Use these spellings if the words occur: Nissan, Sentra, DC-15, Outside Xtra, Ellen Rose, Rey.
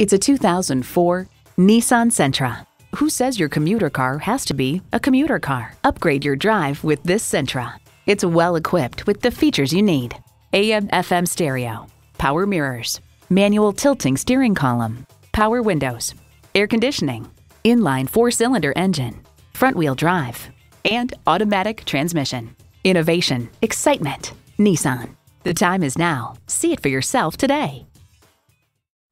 It's a 2004 Nissan Sentra. Who says your commuter car has to be a commuter car? Upgrade your drive with this Sentra. It's well equipped with the features you need. AM/FM stereo, power mirrors, manual tilting steering column, power windows, air conditioning, inline 4-cylinder engine, front-wheel drive, and automatic transmission. Innovation, excitement, Nissan. The time is now. See it for yourself today.